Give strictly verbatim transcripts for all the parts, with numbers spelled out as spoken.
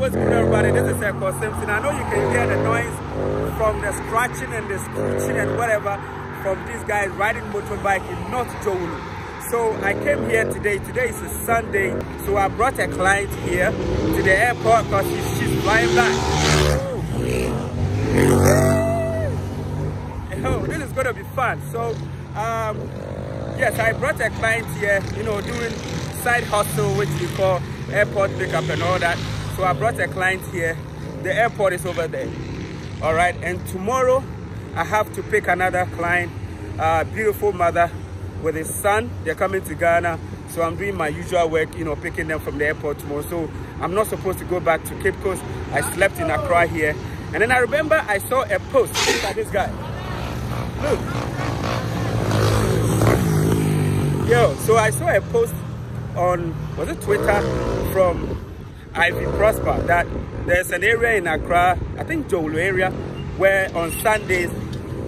what's good, everybody? This is Ekow Simpson. I know you can hear the noise from the scratching and the screeching and whatever from these guys riding motorbike in North Jowulu. So I came here today. Today is a Sunday, so I brought a client here to the airport because she's flying back. Oh. Oh, this is gonna be fun. So um, yes, I brought a client here, you know, doing side hustle, which we call airport pickup and all that. So I brought a client here. The airport is over there. All right, and tomorrow I have to pick another client, uh, beautiful mother with his son. They're coming to Ghana, so I'm doing my usual work, you know, picking them from the airport tomorrow. So I'm not supposed to go back to Cape Coast. I slept in Accra here, and then I remember I saw a post. Look at this guy. Look. Yo, so I saw a post on, was it Twitter, from Ivy Prosper, that there's an area in Accra, I think Jowulu area, where on Sundays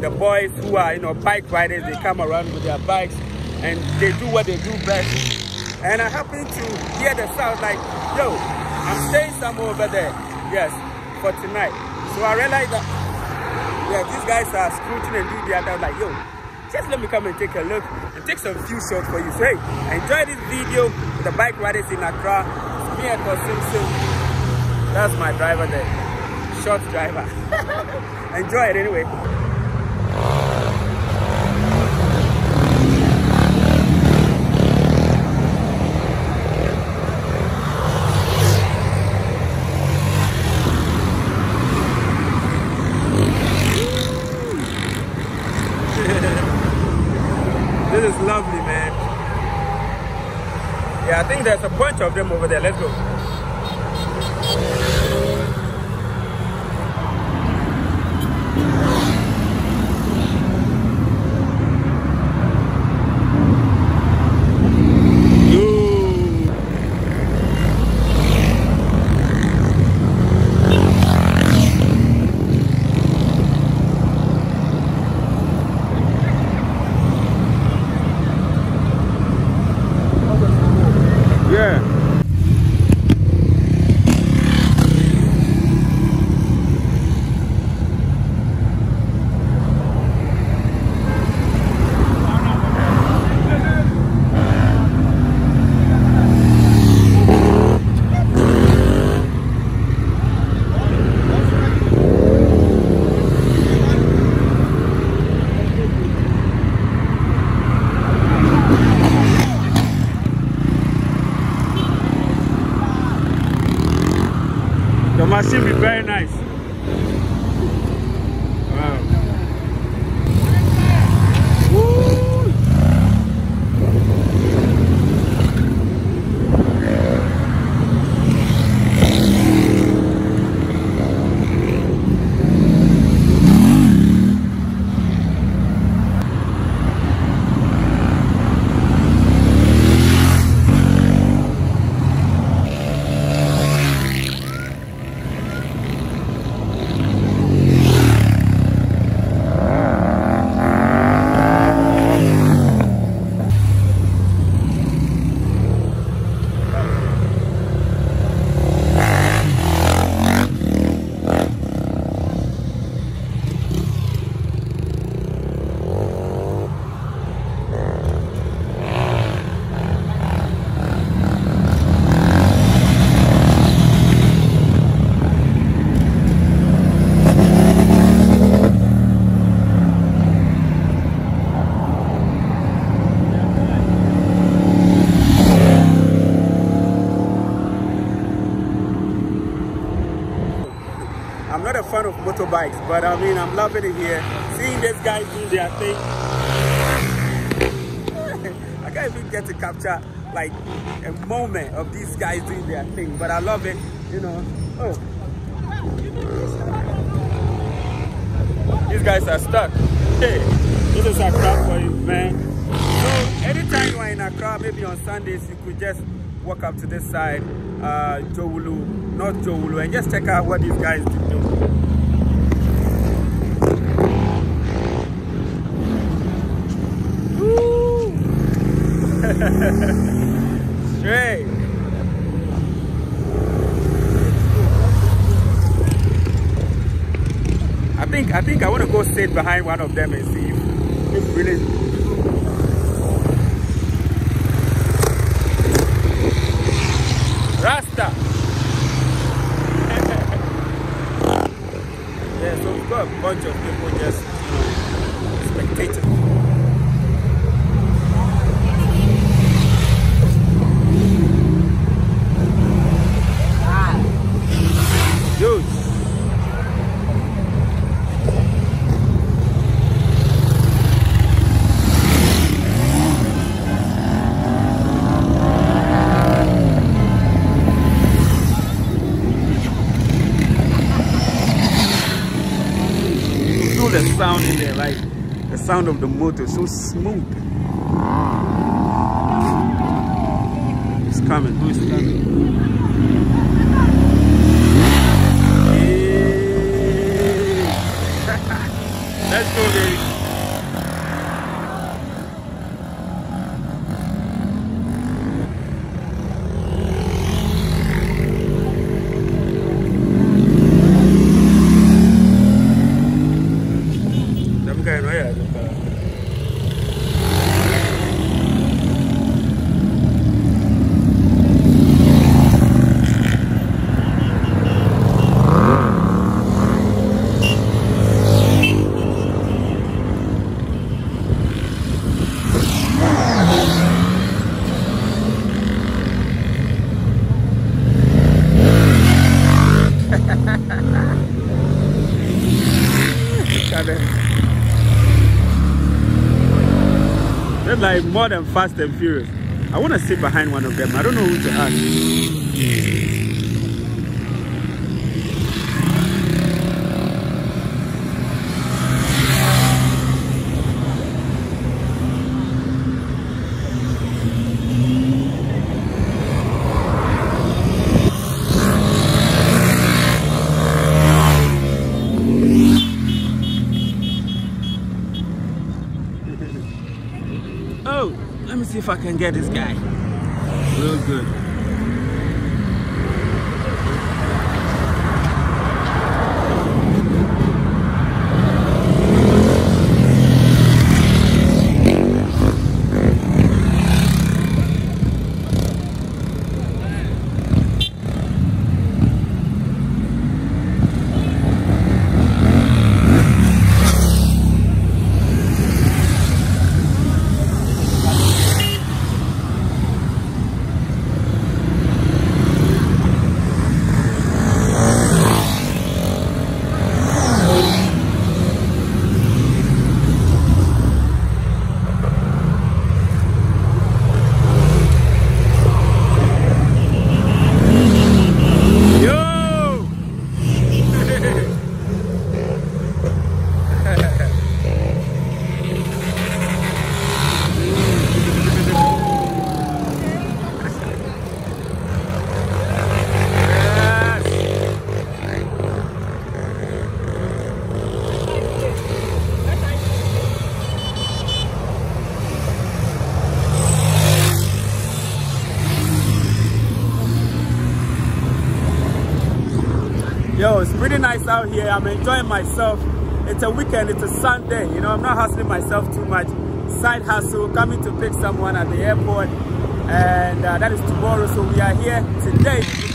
the boys who are, you know, bike riders, they come around with their bikes and they do what they do best. And I happened to hear the sound like, yo, I'm staying somewhere over there, yes, for tonight. So I realized that, yeah, these guys are scooting and do the other. I was like, yo, just let me come and take a look and take some few shots for you. So hey, enjoy this video with the bike riders in Accra. It's me, Ekow Simpson. That's my driver there, short driver. Enjoy it anyway. This is lovely, man. Yeah, I think there's a bunch of them over there. Let's go. The machine be very nice. Wow. I'm not a fan of motorbikes, but I mean, I'm loving it here. Seeing these guys do their thing. I can't even get to capture like a moment of these guys doing their thing, but I love it, you know. Oh. These guys are stuck. Hey, this is Accra for you, man. So anytime you are in Accra, maybe on Sundays, you could just walk up to this side, uh, Jowulu, North Jowulu, and just check out what these guys do. Woo! Straight. think I think I want to go sit behind one of them and see if it's really. Rasta! Yeah, so we've got a bunch of people just spectating. Dude! The sound in there, like the sound of the motor, so smooth. It's coming, who's coming? Yeah. Let's go, they're like more than Fast and Furious. I want to sit behind one of them. I don't know who to ask. See if I can get this guy. Real good. Yo, it's pretty nice out here. I'm enjoying myself. It's a weekend, it's a Sunday. You know, I'm not hustling myself too much. Side hustle, coming to pick someone at the airport. And uh, that is tomorrow, so we are here today.